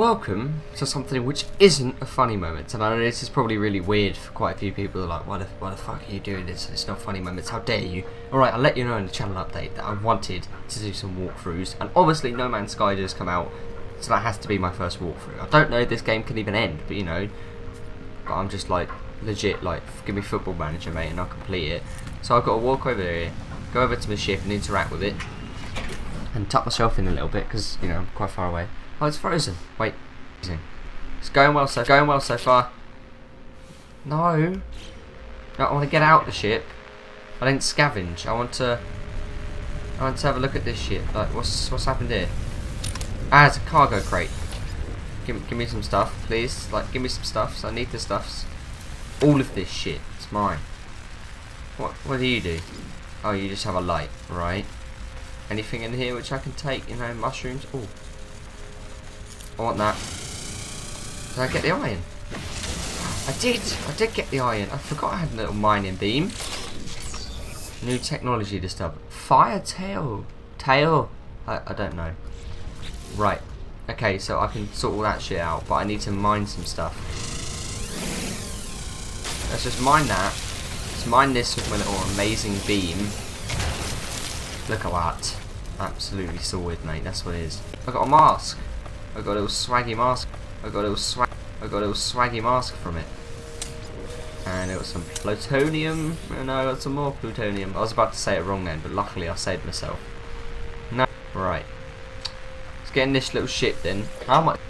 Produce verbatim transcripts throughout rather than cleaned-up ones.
welcome to something which isn't a funny moment. And I know this is probably really weird for quite a few people. Like, why the, why the fuck are you doing this? It's not funny moments, how dare you? Alright, I'll let you know in the channel update that I wanted to do some walkthroughs. And obviously No Man's Sky just come out, so that has to be my first walkthrough. I don't know if this game can even end, but you know. But I'm just like, legit, like, give me Football Manager, mate, and I'll complete it. So I've got to walk over here, go over to my ship and interact with it. And tuck myself in a little bit, because, you know, I'm quite far away. Oh, it's frozen. Wait. It's going well so going well so far. No. No, I want to get out the ship. I didn't scavenge. I want to I want to have a look at this ship. Like, what's what's happened here? Ah, it's a cargo crate. Give, give me some stuff, please. Like, give me some stuffs. I need the stuffs. All of this shit. It's mine. What what do you do? Oh, you just have a light, right? Anything in here which I can take? You know, mushrooms. Oh, I want that. Did I get the iron? I did. I did get the iron. I forgot I had a little mining beam. New technology discovered. Fire tail. Tail. I, I don't know. Right. Okay, so I can sort all that shit out, but I need to mine some stuff. Let's just mine that. Let's mine this with my little amazing beam. Look at that. Absolutely sorted, mate. That's what it is. I got a mask. I got a little swaggy mask. I got a little swag. I got a little swaggy mask from it. And it was some plutonium. And I got some more plutonium. I was about to say it wrong then, but luckily I saved myself. No. Right. Let's get in this little ship then. How much?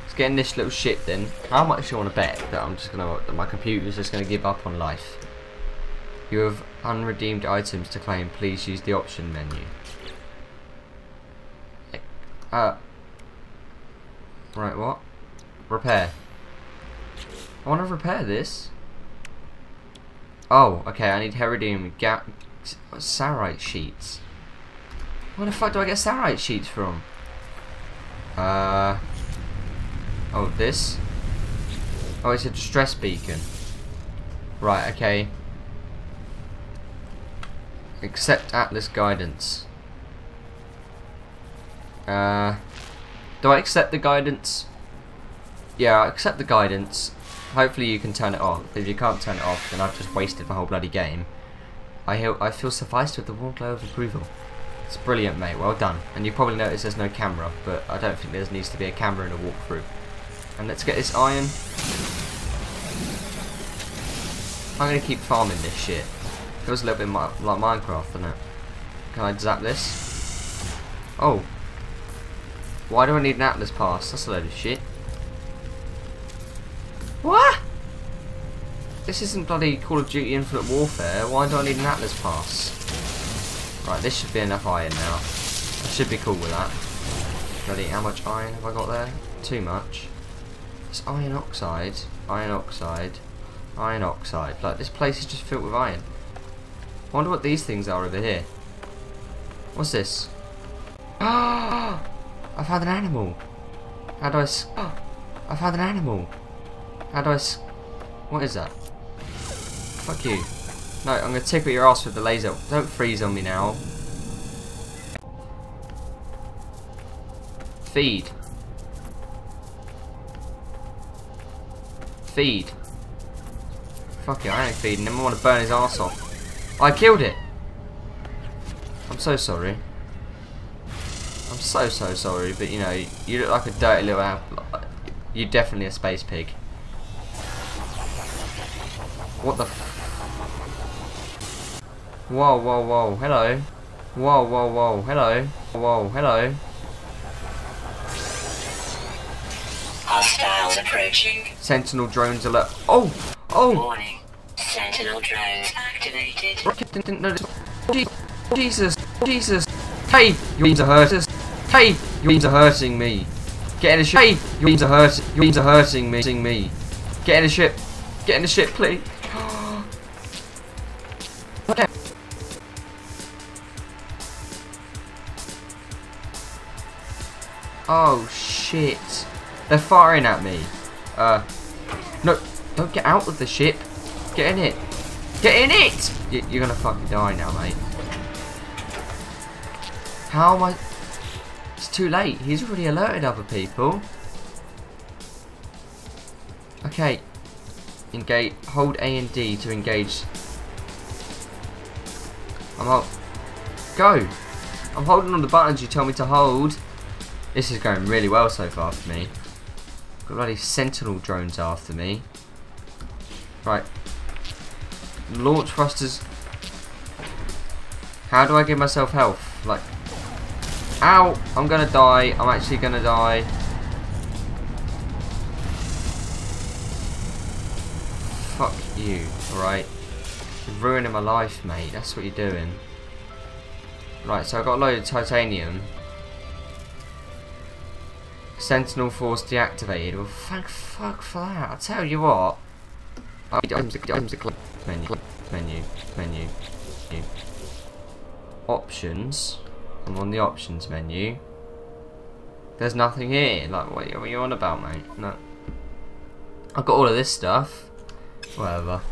Let's get in this little ship then. How much do you want to bet that I'm just gonna? That my computer's just gonna give up on life? You have unredeemed items to claim. Please use the option menu. Uh, right, what? Repair. I want to repair this. Oh, okay, I need Herodium ga Sarite sheets. Where the fuck do I get Sarite sheets from? Uh, oh, this? Oh, it's a distress beacon. Right, okay. Accept Atlas guidance. Uh, do I accept the guidance? Yeah, I accept the guidance. Hopefully you can turn it on. If you can't turn it off, then I've just wasted my whole bloody game. I feel, I feel sufficed with the warm glow of approval. It's brilliant, mate. Well done. And you probably notice there's no camera, but I don't think there needs to be a camera in a walkthrough. And let's get this iron. I'm going to keep farming this shit. It was a little bit like Minecraft, isn't it? Can I zap this? Oh. Why do I need an Atlas Pass? That's a load of shit. What? This isn't bloody Call of Duty Infinite Warfare. Why do I need an Atlas Pass? Right, this should be enough iron now. I should be cool with that. Bloody, how much iron have I got there? Too much. It's iron oxide. Iron oxide. Iron oxide. Like, this place is just filled with iron. I wonder what these things are over here. What's this? Ah! I found an animal. How do I? S oh, I found an animal. How do I? S what is that? Fuck you! No, I'm gonna tickle your ass with the laser. Don't freeze on me now. Feed. Feed. Fuck you! I ain't feeding him. I want to burn his ass off. I killed it. I'm so sorry. I'm so so sorry, but you know, you look like a dirty little apple. You're definitely a space pig. What the? F whoa whoa whoa! Hello. Whoa whoa whoa! Hello. Whoa hello. Hostiles approaching. Sentinel drones alert. Oh oh. Warning. Sentinel drones activated. Didn't notice. Jesus, Jesus. Hey, your beams are hurting. Hey, your beams are hurting me. Get in the ship. Hey, your beams are hurting. Your beams are hurting me. Me. Get in the ship. Get in the ship, please. Okay. Oh shit! They're firing at me. Uh, no, don't get out of the ship. Get in it! Get in it! You're gonna fucking die now, mate. How am I... It's too late. He's already alerted other people. Okay. Engage. Hold A and D to engage. I'm out. Go! I'm holding on the buttons you tell me to hold. This is going really well so far for me. Got bloody Sentinel drones after me. Right. Launch thrusters. How do I give myself health? Like, ow! I'm gonna die. I'm actually gonna die. Fuck you, alright? You're ruining my life, mate. That's what you're doing. Right, so I got a load of titanium. Sentinel force deactivated. Well, thank fuck for that. I tell you what. Menu, menu, menu. Options. I'm on the options menu. There's nothing here. Like, what are you on about, mate? No. I've got all of this stuff. Whatever.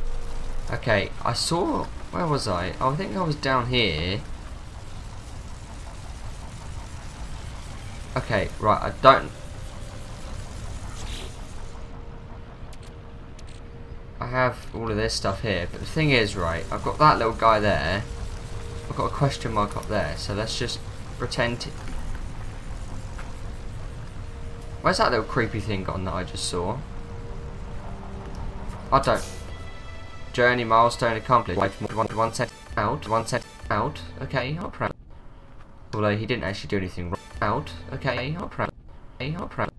Okay, I saw. Where was I? Oh, I think I was down here. Okay, right, I don't. I have all of this stuff here, but the thing is, right, I've got that little guy there. I've got a question mark up there, so let's just pretend. Where's that little creepy thing gone that I just saw? I don't. Journey milestone accomplished. One, one set out, one set out. Okay, I'm proud. Although he didn't actually do anything wrong. Out. Okay, I'm proud. Okay, I'm proud.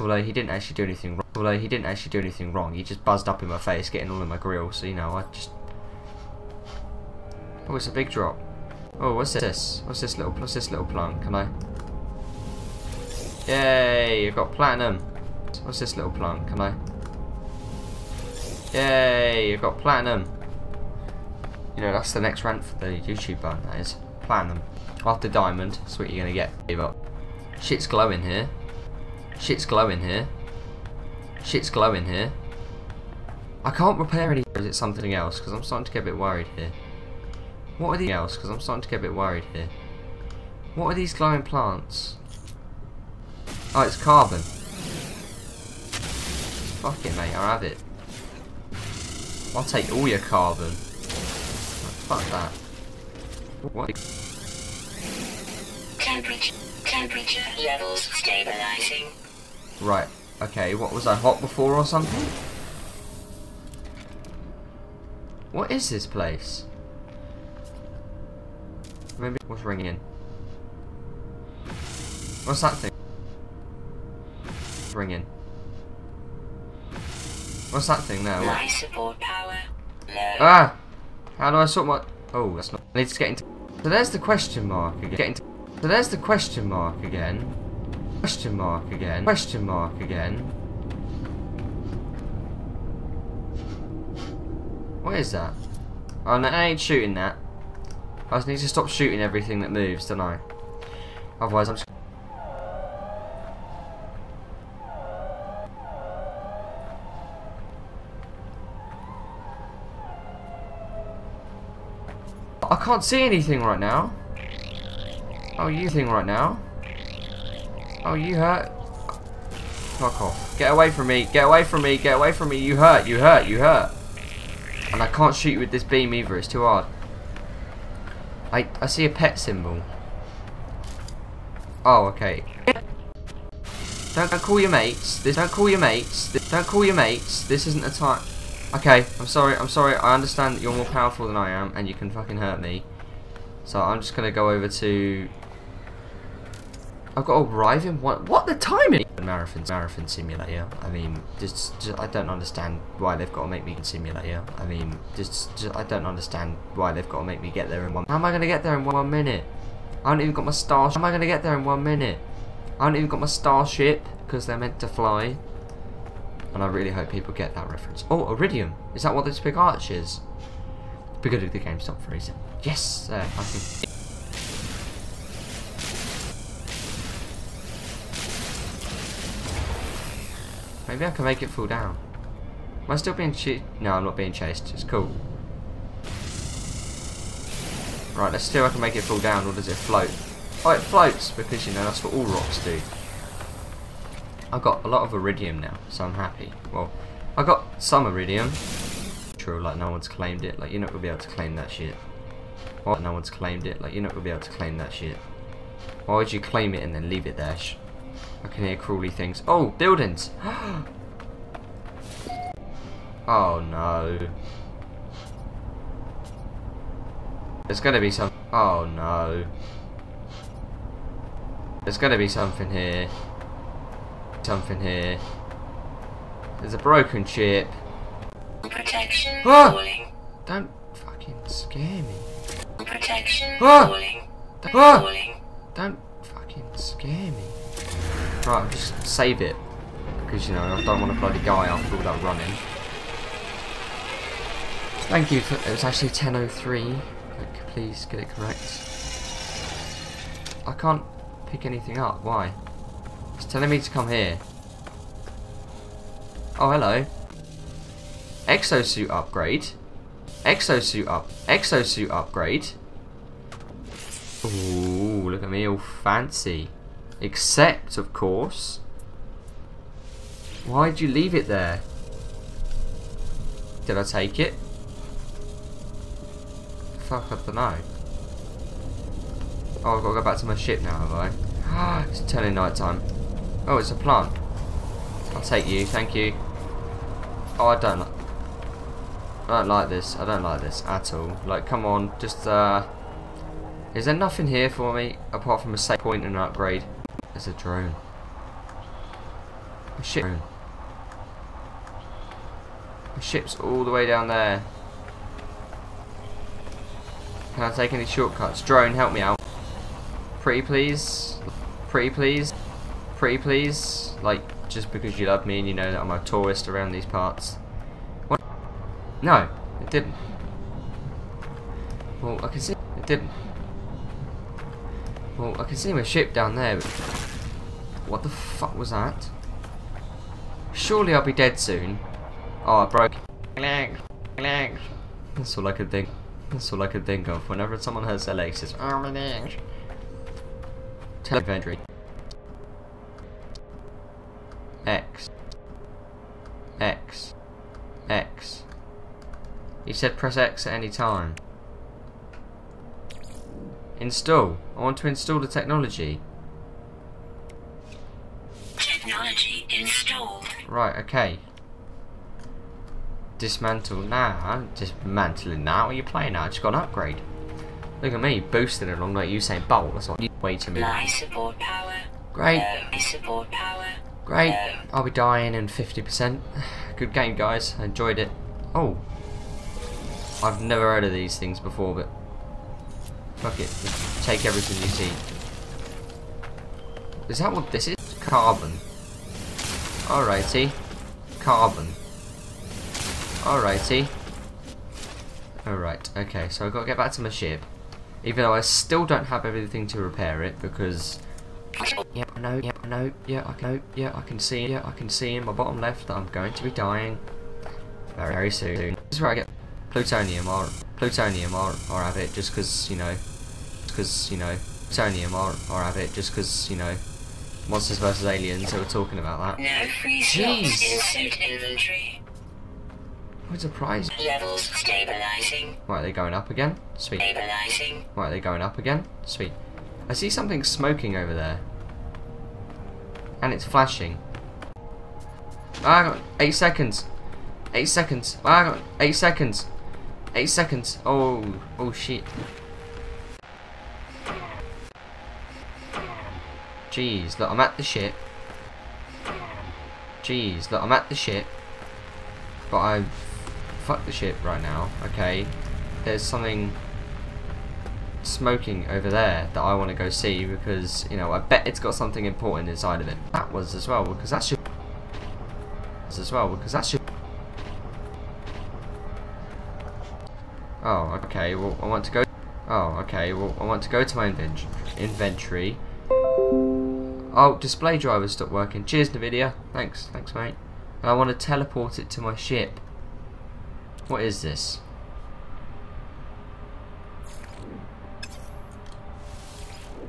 Although he didn't actually do anything wrong. Although he didn't actually do anything wrong. He just buzzed up in my face, getting all in my grill. So, you know, I just. Oh, it's a big drop. Oh, what's this? What's this little? What's this little plant? Can I? Yay! I've got platinum. What's this little plant? Can I? Yay! I've got platinum. You know, that's the next rant for the YouTube button. That is platinum. After diamond, that's what you're gonna get. Give up. Shit's glowing here. Shit's glowing here. Shit's glowing here. I can't repair any. Or is it something else? Because I'm starting to get a bit worried here. What are these else? Because I'm starting to get a bit worried here. What are these glowing plants? Oh, it's carbon. Fuck it, mate. I'll have it. I'll take all your carbon. Fuck that. What? Temperature, temperature levels stabilizing. Right. Okay. What was I hot before or something? What is this place? Maybe what's ringing? What's that thing? Ringing. What's that thing there? My support power. No. Ah! How do I sort my? Oh, that's not. I need to get into. So there's the question mark again. Get into. So there's the question mark again. Question mark again. Question mark again. What is that? Oh no, I ain't shooting that. I just need to stop shooting everything that moves, don't I? Otherwise, I'm just. I can't see anything right now. Oh, you thing right now. Oh, you hurt. Fuck off. Get away from me. Get away from me. Get away from me. You hurt. You hurt. You hurt. And I can't shoot you with this beam either. It's too hard. I, I see a pet symbol. Oh, okay. Don't, don't call your mates. This don't call your mates. This, don't call your mates. This isn't a time. Okay, I'm sorry. I'm sorry. I understand that you're more powerful than I am, and you can fucking hurt me. So I'm just gonna go over to. I've got to arrive in what? What the timing? Marathon, marathon simulator. I mean, just, just I don't understand why they've got to make me simulator. I mean, just, just I don't understand why they've got to make me get there in one. How am I gonna get there in one, one minute? I haven't even got my star. How am I gonna get there in one minute? I haven't even got my starship because they're meant to fly. And I really hope people get that reference. Oh, Herodium. Is that what this big arch is? Because of the game stop freezing. Yes, uh, I think. Maybe I can make it fall down. Am I still being chased? No, I'm not being chased. It's cool. Right, let's see if I can make it fall down, or does it float? Oh, it floats because, you know, that's what all rocks do. I got a lot of Herodium now, so I'm happy. Well, I got some Herodium. True, like no one's claimed it. Like you're not gonna be able to claim that shit. What? No one's claimed it. Like you're not gonna be able to claim that shit. Why would you claim it and then leave it there? I can hear crawly things. Oh, buildings! Oh no. There's gonna be some. Oh no. There's gonna be something here. Something here. There's a broken chip. Protection. Ah! Warning. Don't fucking scare me. Protection. Ah! Warning. Don't, ah! Warning. Don't fucking scare me. Right, I'll just save it. Because, you know, I don't want to bloody guy after all that running. Thank you for. It was actually ten oh three. Like, please get it correct. I can't pick anything up. Why? It's telling me to come here. Oh, hello. Exosuit upgrade. Exosuit up. Exosuit upgrade. Ooh, look at me all fancy. Except, of course. Why'd you leave it there? Did I take it? Fuck, I don't know. Oh, I've got to go back to my ship now, have I? Ah, it's turning night time. Oh, it's a plant. I'll take you, thank you. Oh, I don't like. I don't like this. I don't like this at all. Like, come on, just. uh... Is there nothing here for me apart from a save point and an upgrade? There's a drone. A ship. The ship's all the way down there. Can I take any shortcuts? Drone, help me out. Pretty please. Pretty please. Pretty please. Like, just because you love me and you know that I'm a tourist around these parts. What? No, it didn't. Well, I can see. It didn't. Well, I can see my ship down there. What the fuck was that? Surely I'll be dead soon. Oh, I broke. That's all I could think. That's all I could think of. Whenever someone hurts their legs, it's oh my gosh. Televentory. X. X. X. He said press X at any time. Install. I want to install the technology. Technology installed. Right, okay. Dismantle now. Nah, I'm dismantling now. What are you playing at? I just got an upgrade. Look at me, boosting along like Usain Bolt. That's what you wait to me. Support power. Great. Uh, support power. Great. Uh, I'll be dying in fifty percent. Good game, guys. I enjoyed it. Oh. I've never heard of these things before, but fuck it. Take everything you see. Is that what this is? Carbon. Alrighty. Carbon. Alrighty. Alright, okay, so I've got to get back to my ship. Even though I still don't have everything to repair it because yeah, I know, yeah, I know, yeah, I know, yeah, I can see, yeah, I can see in my bottom left that I'm going to be dying very, very soon. This is where I get plutonium or plutonium or, or have it just cause, you know, cause, you know, plutonium or, or have it just cause, you know, Monsters versus Aliens, so we're talking about that. No free slots in suit inventory. What's the prize? Levels stabilizing. Right, they're going up again. Sweet. Stabilizing. Right, they're going up again. Sweet. I see something smoking over there. And it's flashing. Ah, I got eight seconds. Eight seconds. Ah, I got eight seconds. Eight seconds. Oh, oh shit. Jeez, look, I'm at the ship. Jeez, look, I'm at the ship. But I fuck the ship right now, okay? There's something smoking over there that I want to go see because, you know, I bet it's got something important inside of it. That was as well because that should as well because that should oh, okay, well I want to go oh, okay, well I want to go to my inventory. Oh, display driver stopped working. Cheers, NVIDIA. Thanks, thanks mate. And I want to teleport it to my ship. What is this?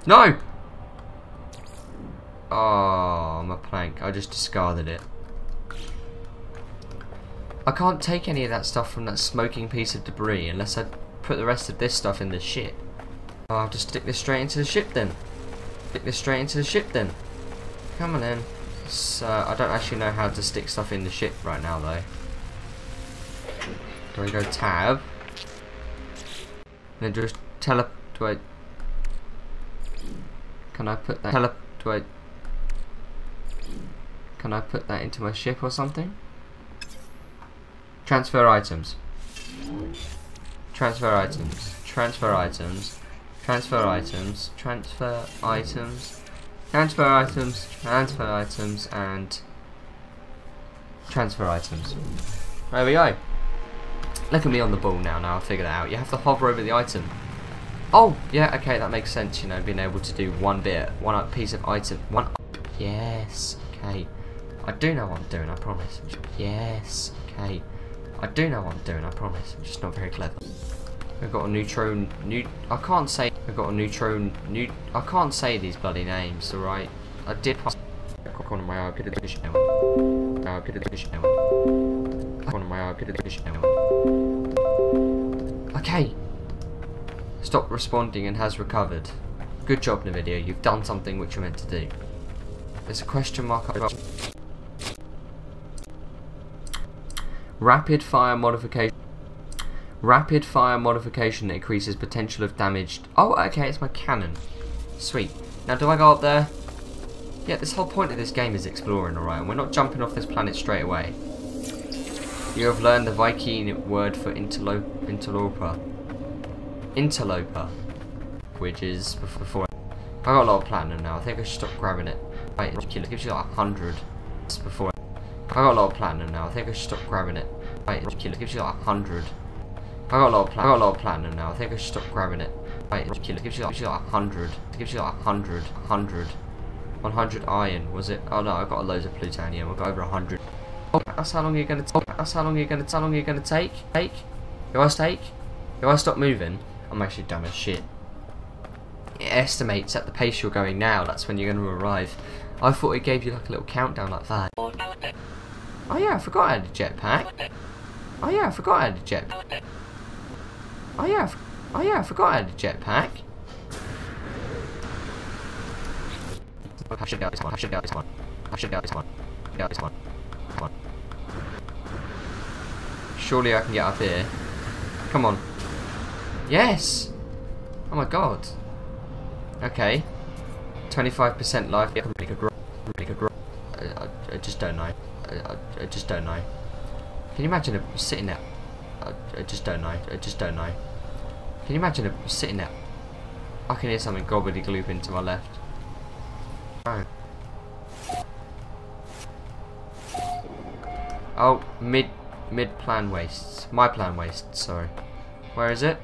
No! Oh, Oh, my plank. I just discarded it. I can't take any of that stuff from that smoking piece of debris unless I put the rest of this stuff in the ship. I'll have to stick this straight into the ship then. Stick this straight into the ship then. Come on then. So, I don't actually know how to stick stuff in the ship right now though. Do I go tab? And then just tele... Do I... Can I put that... Tele... Do I... Can I put that into my ship or something? Transfer items. Transfer items. Transfer items. Transfer items. Transfer items. Transfer items. Transfer items. And... Transfer items. There we go. Look at me on the ball now, now I'll figure that out. You have to hover over the item. Oh, yeah, okay, that makes sense, you know, being able to do one bit, one piece of item, one up. Yes, okay. I do know what I'm doing, I promise. Yes, okay. I do know what I'm doing, I promise. I'm just not very clever. I've got a neutron, new, I can't say, I've got a neutron, new, I can't say these bloody names, alright? I did pass. Corner my eye, get a dish now. Now, get a dish now. Corner my eye, get a dish now. Okay. Stopped responding and has recovered. Good job, NVIDIA. You've done something which you're meant to do. There's a question mark up. Rapid fire modification. Rapid fire modification increases potential of damage. Oh, okay, it's my cannon. Sweet. Now, do I go up there? Yeah, this whole point of this game is exploring, alright? And we're not jumping off this planet straight away. You have learned the Viking word for interlo- interloper. Interloper, which is before. I got a lot of platinum now. I think I should stop grabbing it. Wait, it gives you like a hundred. Before. I got a lot of platinum now. I think I should stop grabbing it. Wait, it gives you like a hundred. I got a lot of platinum. I got a lot of platinum now. I think I should stop grabbing it. Wait, it gives you like a hundred. It gives you like a hundred. A hundred. One hundred iron was it? Oh no, I got loads of plutonium. I got over a hundred. Oh, that's how long you're gonna. Oh, that's how long you're gonna. How long you're gonna take? Take. If I take. If I stop moving. I'm actually dumb as shit. It estimates at the pace you're going now, that's when you're going to arrive. I thought it gave you like a little countdown like that. Oh yeah, I forgot I had a jetpack. Oh yeah, I forgot I had a jetpack. Oh yeah, oh yeah, I forgot I had a jetpack. I should go this one, I should go this one. I should go this one. Go this one. Come on. Surely I can get up here. Come on. Yes! Oh my god. Okay. twenty-five percent life. Yeah, really good. Really good. I, I, I just don't know. I, I, I just don't know. Can you imagine a, sitting there? I, I just don't know. I just don't know. Can you imagine a, sitting there? I can hear something gobbledygooping to my left. Oh. Oh, mid, mid plan wastes. My plan wastes, sorry. Where is it?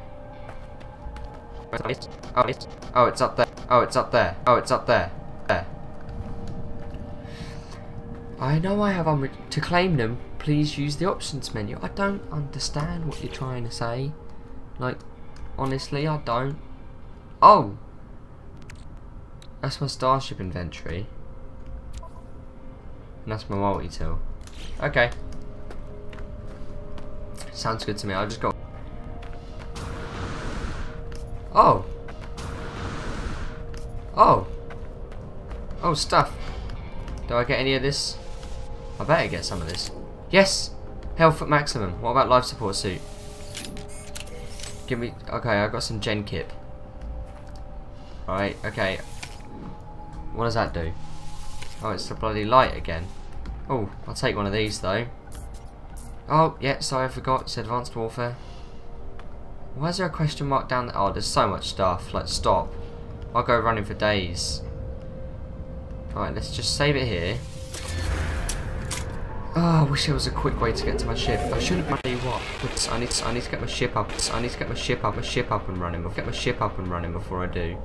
Oh, it's, oh, it's up there. Oh, it's up there. Oh, it's up there. There. I know I have um, to claim them. Please use the options menu. I don't understand what you're trying to say. Like, honestly, I don't. Oh, that's my starship inventory, and that's my multi-tool. Okay, sounds good to me. I just got. Oh. Oh. Oh, stuff. Do I get any of this? I better get some of this. Yes! Health at maximum. What about life support suit? Give me... Okay, I got some gen kip. Alright, okay. What does that do? Oh, it's the bloody light again. Oh, I'll take one of these though. Oh, yeah, sorry, I forgot. It's advanced warfare. Why is there a question mark down there? Oh, there's so much stuff. Like, stop. I'll go running for days. Alright, let's just save it here. Oh, I wish there was a quick way to get to my ship. I should have bloody what? I need, to, I need to get my ship up. I need to get my ship up. My ship up and running. I'll get my ship up and running before I do.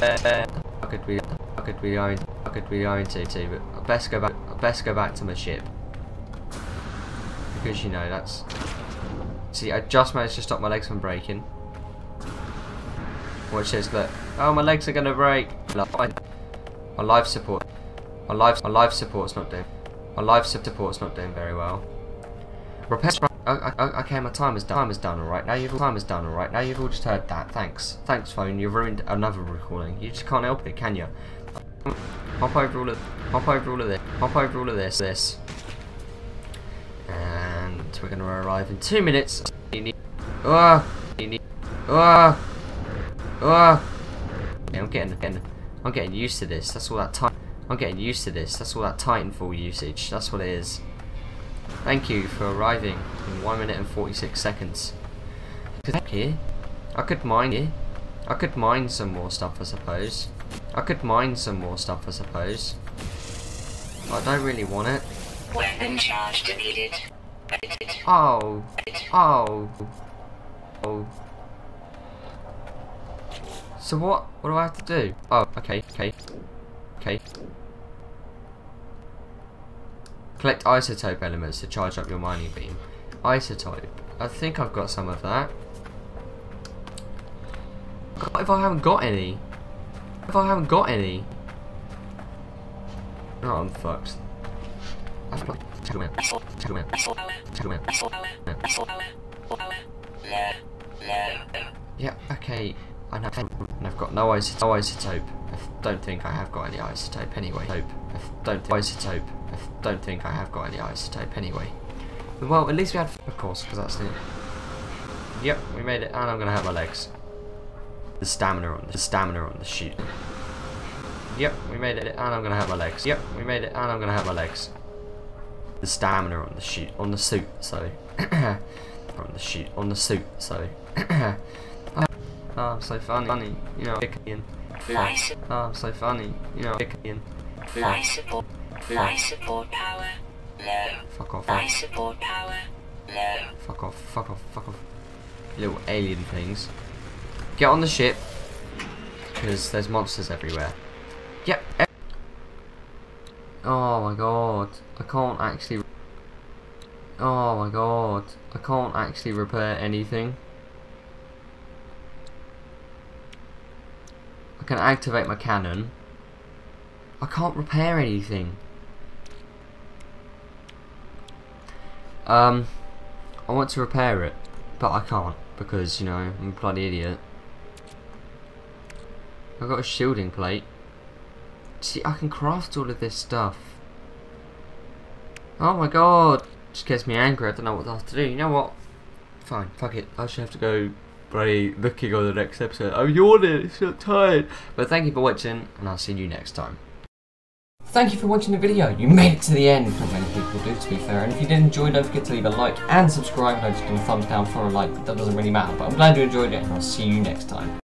How could we? How could we go? How could we go into too? But I best go back. I best go back to my ship because you know that's. See, I just managed to stop my legs from breaking. Watch this, look. Oh, my legs are gonna break. My life support. My life. My life support's not doing. My life support's not doing very well. Repair. Oh, oh, okay, my time is done. Time is done. All right. Now you've all time is done. All right. Now you've all just heard that. Thanks. Thanks, phone. You ruined another recording. You just can't help it, can you? Hop over all of. Hop over all of this. Hop over all of this. This. And we're gonna arrive in two minutes. You need. Ah. You need. Ah. Ah. Yeah, I'm getting, getting, I'm getting used to this. That's all that time. I'm getting used to this. That's all that Titanfall usage. That's what it is. Thank you for arriving in one minute and forty-six seconds. Cause here, I could mine here. I could mine some more stuff, I suppose. I could mine some more stuff, I suppose. But I don't really want it. Weapon charge deleted. Oh. Oh. Oh. So what? What do I have to do? Oh, okay, okay, okay. Collect isotope elements to charge up your mining beam. Isotope. I think I've got some of that. What if I haven't got any? If I haven't got any? Oh, I'm fucked. I've got. Yeah. Okay. And I've got no isotope. No isotope. I don't think I have got any isotope anyway. I don't think isotope. I don't think I have got any isotope anyway. Well, at least we had, of course, because that's it. Yep, we made it, and I'm gonna hurt my legs. The stamina on the stamina on the shoot. Yep, we made it, and I'm gonna hurt my legs. Yep, we made it, and I'm gonna hurt my legs. The stamina on the shoot on the suit. So on the shoot on the suit. So. Oh, I'm so funny, funny, you know, again. Oh, I'm so funny, you know, again. Fly support, fly support power, low. Fuck off, fly support power, low. Fuck off, fuck off, fuck off. Little alien things. Get on the ship, because there's monsters everywhere. Yep. Oh my god, I can't actually. Oh my god, I can't actually repair anything. I can activate my cannon. I can't repair anything. Um, I want to repair it, but I can't because, you know, I'm a bloody idiot. I've got a shielding plate. See, I can craft all of this stuff. Oh my god, just gets me angry. I don't know what I have to do. You know what? Fine, fuck it. I should have to go. Bloody looking on the next episode. I'm yawning, it's so tired. But thank you for watching, and I'll see you next time. Thank you for watching the video. You made it to the end. Not many people do, to be fair. And if you did enjoy, don't forget to leave a like and subscribe. I just give a thumbs down for a like, but that doesn't really matter. But I'm glad you enjoyed it, and I'll see you next time.